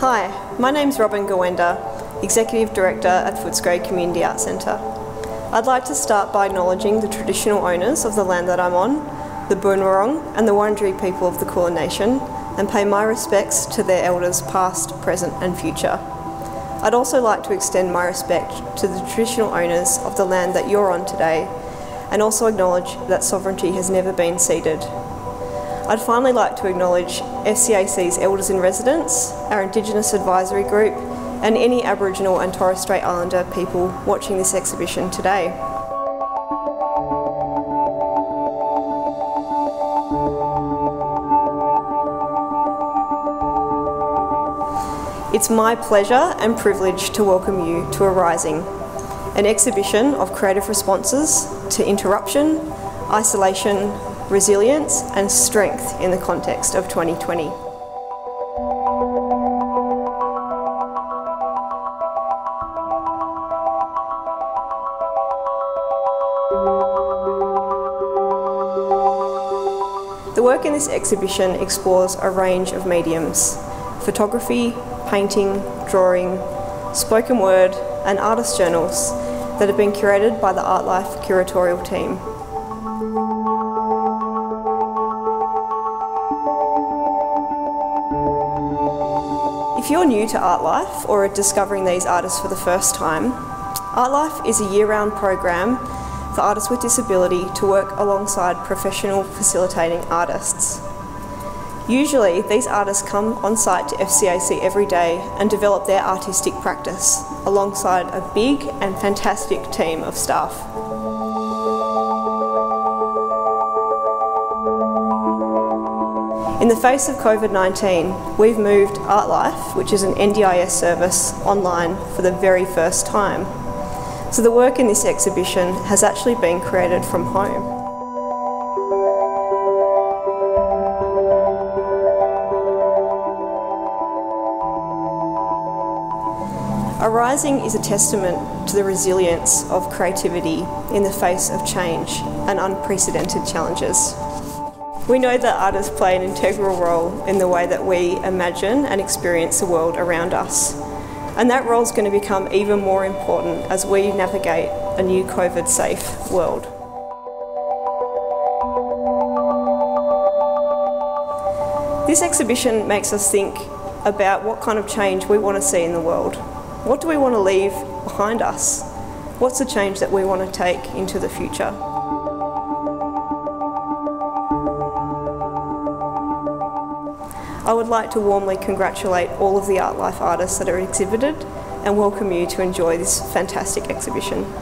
Hi, my name's Robyn Gawenda, Executive Director at Footscray Community Arts Centre. I'd like to start by acknowledging the traditional owners of the land that I'm on, the Boon Wurrung and the Wurundjeri people of the Kulin Nation, and pay my respects to their elders past, present and future. I'd also like to extend my respect to the traditional owners of the land that you're on today, and also acknowledge that sovereignty has never been ceded. I'd finally like to acknowledge FCAC's Elders in Residence, our Indigenous Advisory Group, and any Aboriginal and Torres Strait Islander people watching this exhibition today. It's my pleasure and privilege to welcome you to Arising, an exhibition of creative responses to interruption, isolation, resilience and strength in the context of 2020. The work in this exhibition explores a range of mediums: photography, painting, drawing, spoken word and artist journals that have been curated by the ArtLife curatorial team. If you're new to ArtLife or are discovering these artists for the first time, ArtLife is a year-round program for artists with disability to work alongside professional facilitating artists. Usually, these artists come on site to FCAC every day and develop their artistic practice alongside a big and fantastic team of staff. In the face of COVID-19, we've moved ArtLife, which is an NDIS service, online for the very first time. So the work in this exhibition has actually been created from home. Arising is a testament to the resilience of creativity in the face of change and unprecedented challenges. We know that artists play an integral role in the way that we imagine and experience the world around us. And that role is going to become even more important as we navigate a new COVID-safe world. This exhibition makes us think about what kind of change we want to see in the world. What do we want to leave behind us? What's the change that we want to take into the future? I would like to warmly congratulate all of the ArtLife artists that are exhibited and welcome you to enjoy this fantastic exhibition.